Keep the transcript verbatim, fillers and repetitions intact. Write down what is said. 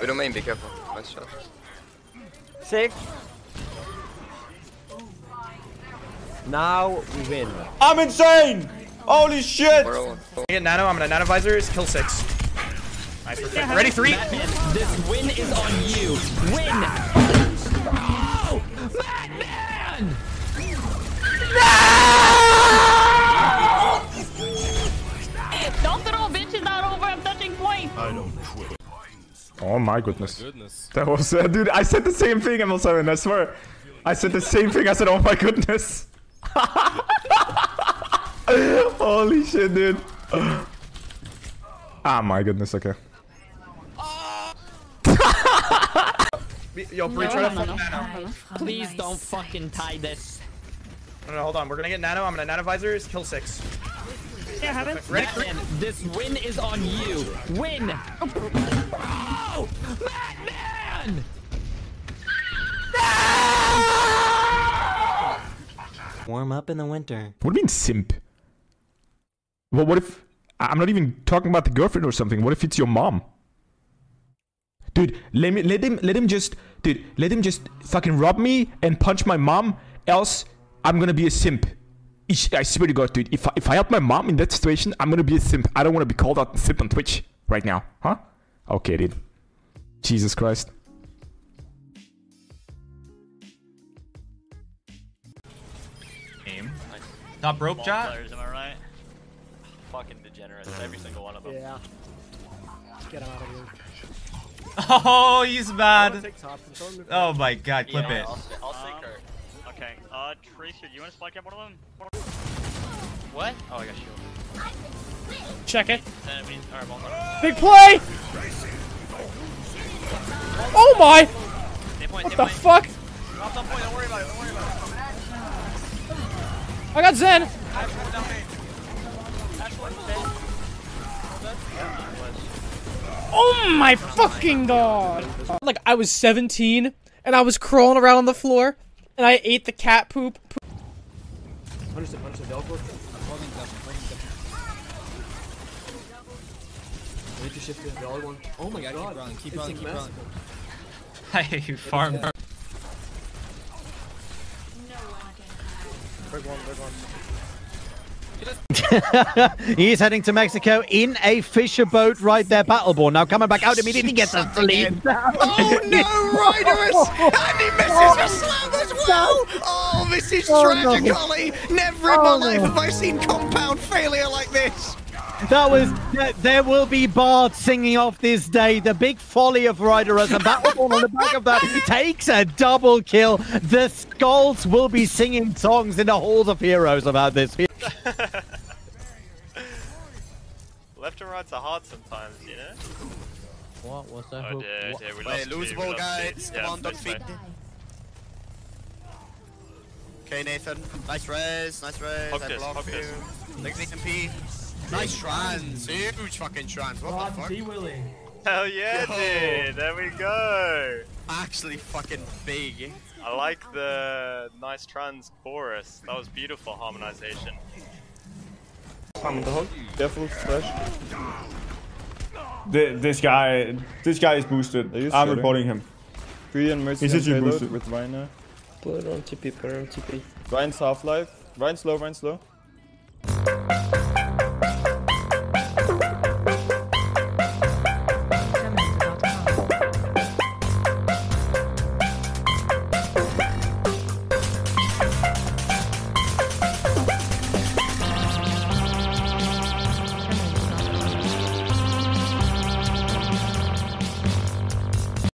We don't main, be careful. Nice shot. Six. Now we win. I'm insane! Holy shit! Get nano, I'm gonna nano visors, kill six. Nice, perfect. Yeah, ready, three? Mattman, this win is on you. Win! Oh! Mattman! No! Don't throw bitches out over, I'm touching point. I don't quit. Oh my goodness. Oh my goodness. That was, uh, dude, I said the same thing, M L seven, I swear. I said the same thing, I said, oh my goodness. Holy shit, dude. Ah, my goodness, okay. Yo, Bree, try to fucking nano. Please don't fucking tie this. No, no, hold on. We're gonna get nano. I'm gonna nano visors. Kill six. Yeah, haven't. Ready? Mattman, this win is on you. Win! Oh! Mattman! Warm up in the winter. What do you mean simp? Well, what if... I'm not even talking about the girlfriend or something. What if it's your mom? Dude, let me let him let him just dude, let him just fucking rob me and punch my mom, else I'm gonna be a simp. I swear to God, dude, if I, if I help my mom in that situation, I'm gonna be a simp. I don't wanna be called out simp on Twitch right now, huh? Okay, dude. Jesus Christ. Aim. Not broke, John? Am I right? Fucking degenerates, every single one of them. Yeah. Get him out of here. Oh, he's bad. Oh my God, clip yeah, it. I'll, I'll um, take her. Okay. Uh, Tracer, do you want to spike up one of them? One of them? What? Oh, I got shield. Check it. Big play! Oh my! Point, what the point. Fuck? Drop that point. Don't worry about it. Don't worry about it. I got Zen. I have down main. Oh my fucking God! Like, I was seventeen, and I was crawling around on the floor, and I ate the cat poop. Understood, understood. They'll go. I need to shift in. They're all going. Oh my God, keep running, keep running, keep running. Hey, you farmer. No one can. Big one, big one. He is heading to Mexico in a fisher boat right there, Battleborn. Now coming back out immediately, gets a lead. Oh no, Ryderus! And he misses the slab as well! Oh, this is oh, tragic, Ollie! No. Never in my oh, life no. have I seen compound failure like this! That was... Yeah, there will be bards singing off this day. The big folly of Ryderus and Battleborn on the back of that takes a double kill. The skulls will be singing songs in the halls of heroes about this. Left and right's a hard sometimes, you know? What was that? Oh, dear, dear, we lost. Wait, lose ball, guys. Come on, don't feed. Okay, Nathan. Nice res, nice res. Hook this, hook this. Next Nathan P. Nice shrines. Huge fucking shrines. What God, the fuck? Be willing. Hell yeah, yo, dude. There we go. Actually fucking big. I like the nice trans chorus. That was beautiful harmonization. I'm the hook. Careful, flash. The, this guy, this guy is boosted. I'm scared? Reporting him. Three and Mercy. He's literally boosted with Ryan. Put it on T P. Put it on T P. Ryan's half life. Ryan's low. Ryan's low.